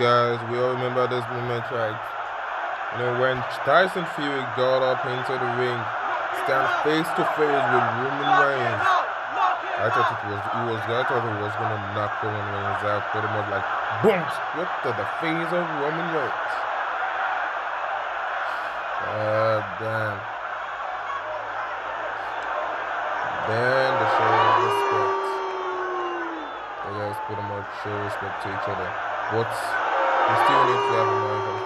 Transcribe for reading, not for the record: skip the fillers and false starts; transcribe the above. Guys, we all remember this moment, right? When Tyson Fury got up into the ring, stand face to face with Roman Reigns, I thought he was gonna knock Roman Reigns out, pretty much like boom, what to the face of Roman Reigns. Damn. Then the show of respect. The guys pretty much show respect to each other, but we still need to have a